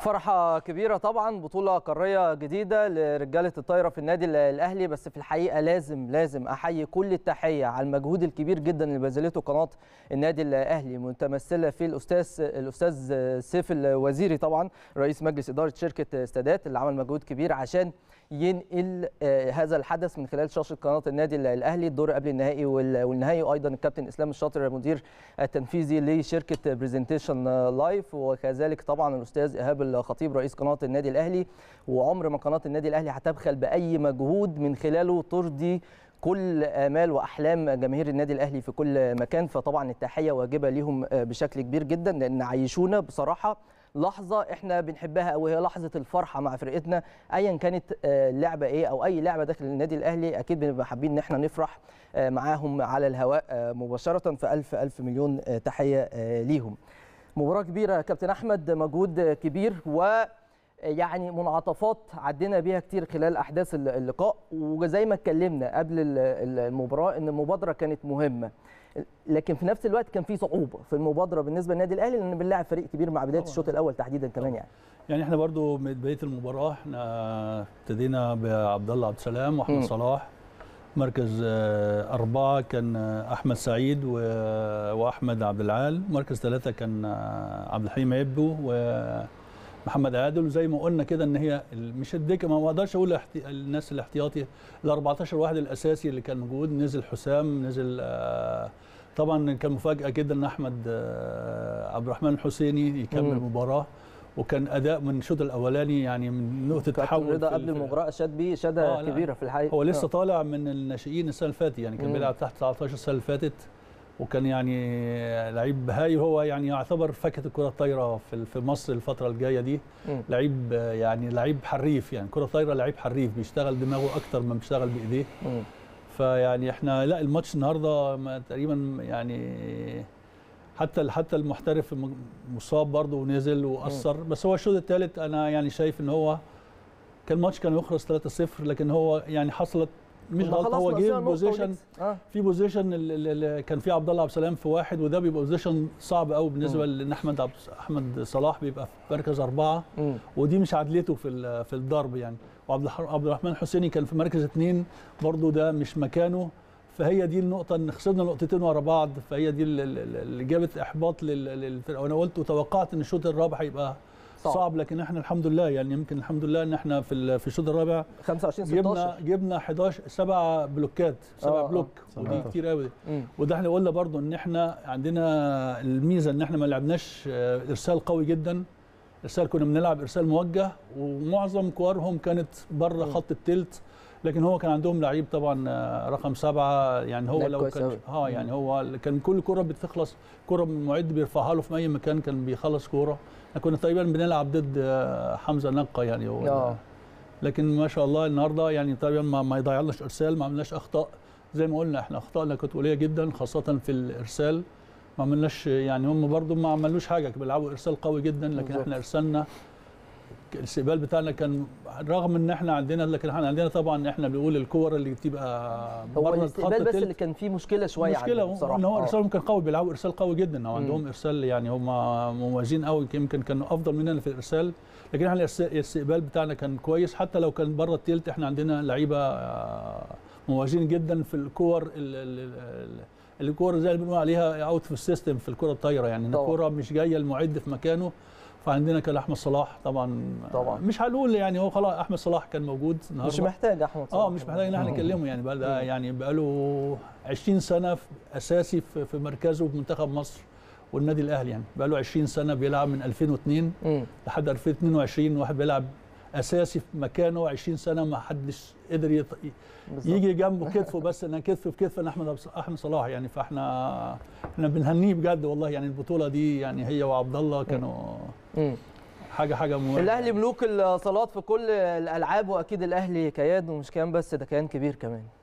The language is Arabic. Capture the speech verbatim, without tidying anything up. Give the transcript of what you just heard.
فرحة كبيرة طبعا، بطولة قارية جديدة لرجالة الطايرة في النادي الأهلي. بس في الحقيقة لازم لازم أحيي كل التحية على المجهود الكبير جدا اللي بذلته قناة النادي الأهلي متمثلة في الأستاذ الأستاذ سيف الوزيري، طبعا رئيس مجلس إدارة شركة سادات، اللي عمل مجهود كبير عشان ينقل هذا الحدث من خلال شاشة قناة النادي الأهلي، الدور قبل النهائي والنهائي. وأيضا الكابتن اسلام الشاطر المدير التنفيذي لشركة بريزنتيشن لايف، وكذلك طبعا الأستاذ ايهاب الخطيب رئيس قناة النادي الأهلي. وعمر ما قناة النادي الأهلي هتبخل بأي مجهود من خلاله ترضي كل آمال وأحلام جماهير النادي الأهلي في كل مكان. فطبعا التحية واجبة ليهم بشكل كبير جدا، لأن عيشونا بصراحة لحظة احنا بنحبها قوي، هي لحظة الفرحة مع فرقتنا ايا كانت اللعبة ايه او اي لعبة داخل النادي الاهلي، اكيد بنبقى حابين ان احنا نفرح معاهم على الهواء مباشرة. فالف الف مليون تحية ليهم. مباراة كبيرة يا كابتن احمد، مجهود كبير، و يعني منعطفات عدينا بيها كتير خلال احداث اللقاء. وزي ما اتكلمنا قبل المباراة ان المبادرة كانت مهمة، لكن في نفس الوقت كان في صعوبة في المبادرة بالنسبة للنادي الأهلي، لأن بنلاعب فريق كبير مع بداية الشوط الأول تحديدا كمان. يعني يعني احنا برضو من بداية المباراة احنا ابتدينا بعبد الله عبد السلام وأحمد صلاح، مركز أربعة كان أحمد سعيد وأحمد عبد العال، مركز ثلاثة كان عبد الحليم عبدو ومحمد عادل. وزي ما قلنا كده ان هي مش الدكه، ما اقدرش اقول الناس الاحتياطي، ال أربعتاشر واحد الاساسي اللي كان موجود. نزل حسام، نزل طبعا كان مفاجاه جدا ان احمد عبد الرحمن الحسيني يكمل المباراه، وكان اداء من الشوط الاولاني يعني من نقطه تحول رضا قبل المباراه شاد بيه شاده آه كبيره في الحقيقه. هو لسه طالع من الناشئين السنه اللي فاتت، يعني كان بيلعب تحت تسعتاشر السنه اللي فاتت، وكان يعني لعيب هاي، هو يعني يعتبر فكه الكره الطايره في في مصر الفتره الجايه دي. لعيب يعني لعيب حريف، يعني كره طايره لعيب حريف، بيشتغل دماغه اكتر ما بيشتغل بايديه. فيعني احنا لا الماتش النهارده تقريبا يعني حتى حتى المحترف مصاب برضه ونزل واثر. بس هو الشوط الثالث انا يعني شايف ان هو كان الماتش كان يخلص ثلاثة صفر، لكن هو يعني حصلت مش غلط، هو جه بوزيشن آه. في بوزيشن اللي كان في عبد الله عبد السلام في واحد، وده بيبقى بوزيشن صعب قوي بالنسبه لان احمد عبد احمد صلاح بيبقى في مركز اربعه م. ودي مش عدلته في في الضرب يعني. وعبد عبد الرحمن الحسيني كان في مركز اثنين برضه، ده مش مكانه. فهي دي النقطه ان خسرنا نقطتين ورا بعض، فهي دي اللي جابت احباط للفرقه. وانا قلت وتوقعت ان الشوط الرابع هيبقى صعب. صعب، لكن احنا الحمد لله يعني يمكن الحمد لله ان احنا في في الشوط الرابع خمسة وعشرين ستاشر جبنا جبنا حداشر سبع بلوكات سبع بلوك آه. ودي كتير قوي. وده احنا قلنا برضو ان احنا عندنا الميزه ان احنا ما لعبناش ارسال قوي جدا، ارسال كنا بنلعب ارسال موجه، ومعظم كوارهم كانت بره خط الثلث. لكن هو كان عندهم لعيب طبعا رقم سبعه، يعني هو لو كان اه يعني هو كان كل كره بتخلص كره من المعد بيرفعها له في اي مكان، كان بيخلص كوره. كنا تقريبا بنلعب ضد حمزه نقا يعني هو آه. لكن ما شاء الله النهارده يعني تقريبا ما يضيعناش ارسال، ما عملناش اخطاء زي ما قلنا. احنا اخطائنا كانت قليله جدا خاصه في الارسال، ما عملناش يعني هم برده ما عملوش حاجه، كانوا بيلعبوا ارسال قوي جدا. لكن بالضبط. احنا ارسالنا الاستقبال بتاعنا كان رغم ان احنا عندنا، لكن احنا عندنا طبعا احنا بنقول الكور اللي بتبقى بره الاستقبال بس اللي كان فيه مشكله شويه عندنا بصراحه. ان هو ارسالهم كان قوي، بيلعبوا ارسال قوي جدا وعندهم ارسال يعني هم مميزين قوي، يمكن كانوا افضل مننا في الارسال. لكن احنا الاستقبال بتاعنا كان كويس حتى لو كان بره الثلث. احنا عندنا لعيبه مميزين جدا في الكور الكور زي اللي بنقول عليها اوت في السيستم في الكره الطايره، يعني الكره مش جايه المعد في مكانه. فعندنا كان احمد صلاح طبعا طبعا مش هنقول يعني هو خلاص احمد صلاح كان موجود النهارده، مش محتاج احمد صلاح اه مش محتاج ان احنا نكلمه يعني بقى يعني بقى له عشرين سنه في اساسي في, في مركزه في منتخب مصر والنادي الاهلي، يعني بقى له عشرين سنه بيلعب من ألفين واثنين م. لحد ألفين واثنين وعشرين، واحد بيلعب اساسي في مكانه عشرين سنه ما حدش قدر يط... يجي جنبه كتفه بس انا كتف في كتف احمد احمد صلاح يعني. فاحنا احنا بنهنيه بجد والله يعني. البطوله دي يعني هي وعبد الله كانوا مم. حاجه حاجه مهمه. الاهلي ملوك الصالات في كل الالعاب، واكيد الاهلي كيان، ومش كيان بس ده كيان كبير كمان.